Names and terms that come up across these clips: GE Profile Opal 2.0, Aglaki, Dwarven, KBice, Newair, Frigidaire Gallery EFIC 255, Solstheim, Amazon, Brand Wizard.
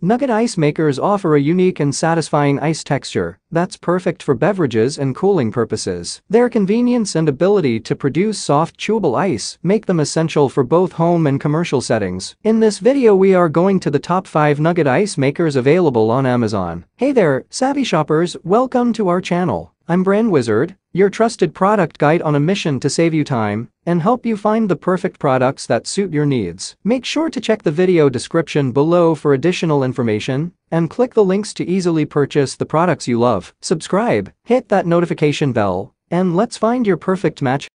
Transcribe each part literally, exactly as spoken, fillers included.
Nugget ice makers offer a unique and satisfying ice texture that's perfect for beverages and cooling purposes. Their convenience and ability to produce soft chewable ice make them essential for both home and commercial settings. In this video we are going to the top five nugget ice makers available on Amazon. Hey there, savvy shoppers, welcome to our channel. I'm Brand Wizard, your trusted product guide on a mission to save you time and help you find the perfect products that suit your needs. Make sure to check the video description below for additional information and click the links to easily purchase the products you love. Subscribe, hit that notification bell, and let's find your perfect match.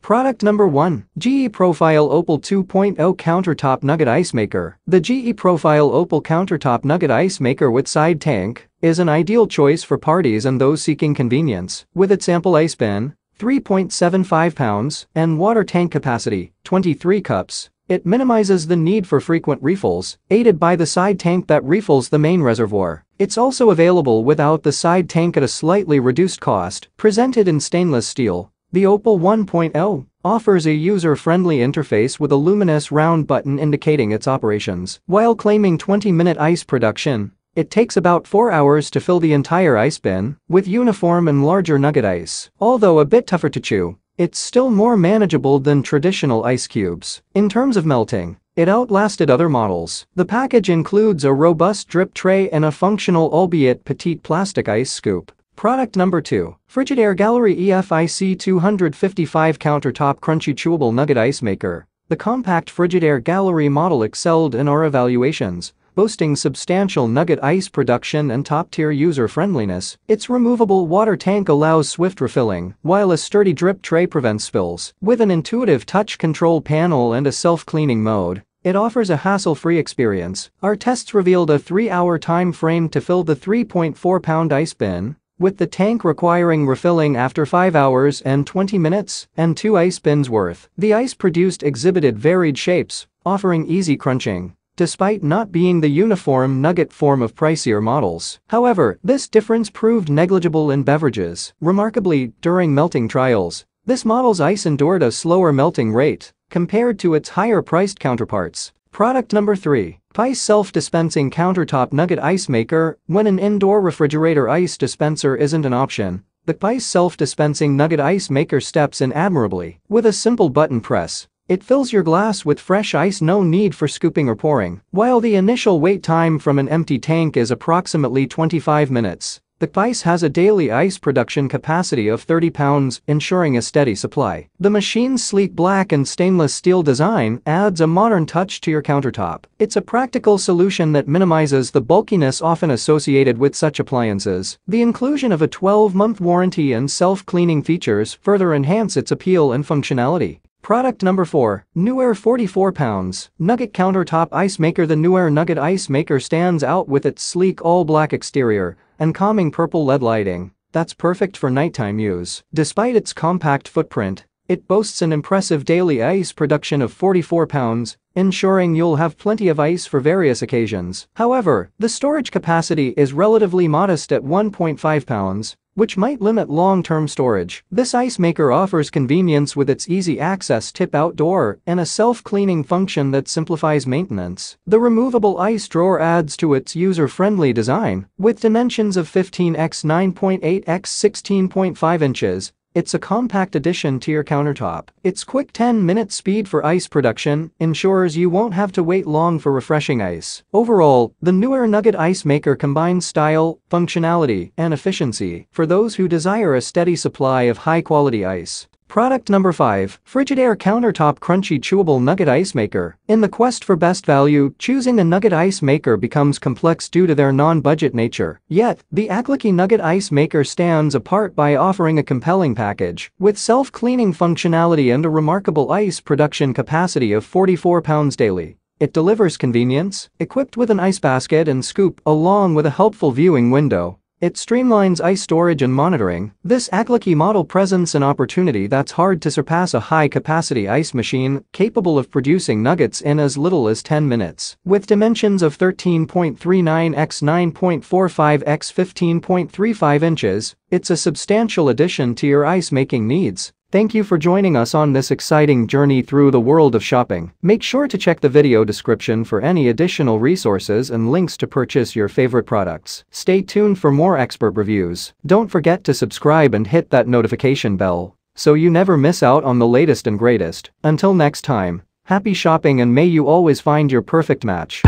Product number one, G E Profile Opal two point oh Countertop Nugget Ice Maker. The G E Profile Opal Countertop Nugget Ice Maker with side tank is an ideal choice for parties and those seeking convenience. With its ample ice bin, three point seven five pounds, and water tank capacity, twenty-three cups, it minimizes the need for frequent refills, aided by the side tank that refills the main reservoir. It's also available without the side tank at a slightly reduced cost. Presented in stainless steel, the Opal one point oh offers a user-friendly interface with a luminous round button indicating its operations. While claiming twenty minute ice production, it takes about four hours to fill the entire ice bin with uniform and larger nugget ice. Although a bit tougher to chew, it's still more manageable than traditional ice cubes. In terms of melting, it outlasted other models. The package includes a robust drip tray and a functional albeit petite plastic ice scoop. Product number two, Frigidaire Gallery E F I C two fifty-five Countertop Crunchy Chewable Nugget Ice Maker. The compact Frigidaire Gallery model excelled in our evaluations, boasting substantial nugget ice production and top-tier user-friendliness. Its removable water tank allows swift refilling, while a sturdy drip tray prevents spills. With an intuitive touch control panel and a self-cleaning mode, it offers a hassle-free experience. Our tests revealed a three hour time frame to fill the three point four pound ice bin, with the tank requiring refilling after five hours and twenty minutes and two ice bins worth. The ice produced exhibited varied shapes, offering easy crunching, despite not being the uniform nugget form of pricier models. However, this difference proved negligible in beverages. Remarkably, during melting trials, this model's ice endured a slower melting rate compared to its higher-priced counterparts. Product number three, KBice Self-Dispensing Countertop Nugget Ice Maker. When an indoor refrigerator ice dispenser isn't an option, the KBice Self-Dispensing Nugget Ice Maker steps in admirably. With a simple button press, it fills your glass with fresh ice, no need for scooping or pouring. While the initial wait time from an empty tank is approximately twenty-five minutes, the KBice has a daily ice production capacity of thirty pounds, ensuring a steady supply. The machine's sleek black and stainless steel design adds a modern touch to your countertop. It's a practical solution that minimizes the bulkiness often associated with such appliances. The inclusion of a twelve month warranty and self-cleaning features further enhance its appeal and functionality. Product number four, Newair forty-four pounds Nugget Countertop Ice Maker. The Newair Nugget Ice Maker stands out with its sleek all-black exterior and calming purple L E D lighting that's perfect for nighttime use. Despite its compact footprint, it boasts an impressive daily ice production of forty-four pounds, ensuring you'll have plenty of ice for various occasions. However, the storage capacity is relatively modest at one point five pounds, which might limit long-term storage. This ice maker offers convenience with its easy access, tip outdoor, and a self-cleaning function that simplifies maintenance. The removable ice drawer adds to its user-friendly design. With dimensions of fifteen by nine point eight by sixteen point five inches, it's a compact addition to your countertop. Its quick ten minute speed for ice production ensures you won't have to wait long for refreshing ice. Overall, the Newair Nugget Ice Maker combines style, functionality, and efficiency for those who desire a steady supply of high-quality ice. Product number five, Frigidaire Countertop Crunchy Chewable Nugget Ice Maker. In the quest for best value, choosing a nugget ice maker becomes complex due to their non-budget nature. Yet, the Aglaki Nugget Ice Maker stands apart by offering a compelling package. With self-cleaning functionality and a remarkable ice production capacity of forty-four pounds daily, it delivers convenience. Equipped with an ice basket and scoop, along with a helpful viewing window, it streamlines ice storage and monitoring. This Aglaki model presents an opportunity that's hard to surpass: a high-capacity ice machine capable of producing nuggets in as little as ten minutes. With dimensions of thirteen point three nine by nine point four five by fifteen point three five inches, it's a substantial addition to your ice-making needs. Thank you for joining us on this exciting journey through the world of shopping. Make sure to check the video description for any additional resources and links to purchase your favorite products. Stay tuned for more expert reviews. Don't forget to subscribe and hit that notification bell, so you never miss out on the latest and greatest. Until next time, happy shopping, and may you always find your perfect match.